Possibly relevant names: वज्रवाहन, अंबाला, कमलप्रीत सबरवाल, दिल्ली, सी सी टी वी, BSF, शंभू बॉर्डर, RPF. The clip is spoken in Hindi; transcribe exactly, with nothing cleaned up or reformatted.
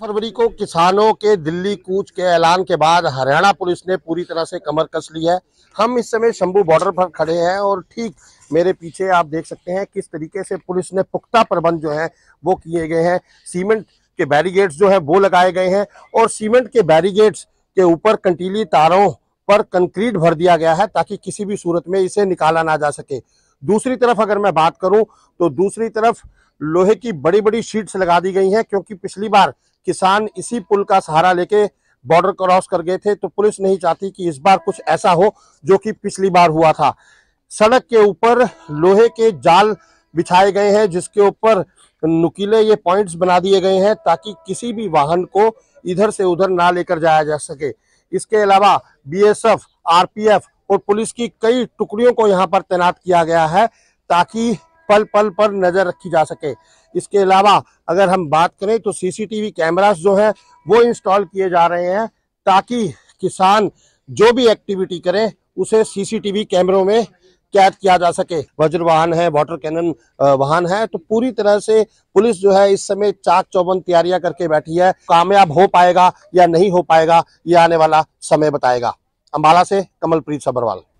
फरवरी को किसानों के दिल्ली कूच के ऐलान के बाद हरियाणा पुलिस ने पूरी तरह से कमर कस ली है। हम इस समय शंभू बॉर्डर पर खड़े हैं और ठीक मेरे पीछे आप देख सकते हैं किस तरीके से पुलिस ने पुख्ता प्रबंध जो है वो किए गए हैं। सीमेंट के बैरिगेड्स जो है वो लगाए गए हैं और सीमेंट के बैरिगेड्स के ऊपर कंटीली तारों पर कंक्रीट भर दिया गया है ताकि किसी भी सूरत में इसे निकाला ना जा सके। दूसरी तरफ अगर मैं बात करूं तो दूसरी तरफ लोहे की बड़ी बड़ी शीट्स लगा दी गई हैं, क्योंकि पिछली बार किसान इसी पुल का सहारा लेके बॉर्डर क्रॉस कर गए थे, तो पुलिस नहीं चाहती कि इस बार कुछ ऐसा हो जो कि पिछली बार हुआ था। सड़क के ऊपर लोहे के जाल बिछाए गए हैं जिसके ऊपर नुकीले ये पॉइंट्स बना दिए गए हैं ताकि किसी भी वाहन को इधर से उधर ना लेकर जाया जा सके। इसके अलावा B S F, R P F और पुलिस की कई टुकड़ियों को यहाँ पर तैनात किया गया है ताकि पल पल पर नजर रखी जा सके। इसके अलावा अगर हम बात करें तो सी सी टी वी cameras जो हैं वो इंस्टॉल किए जा रहे हैं ताकि किसान जो भी एक्टिविटी करें उसे सी सी टी वी कैमरों में कैद किया जा सके। वज्रवाहन है, वाटर कैनन वाहन है, तो पूरी तरह से पुलिस जो है इस समय चाक चौबंद तैयारियां करके बैठी है। कामयाब हो पाएगा या नहीं हो पाएगा ये आने वाला समय बताएगा। अम्बाला से कमलप्रीत सबरवाल।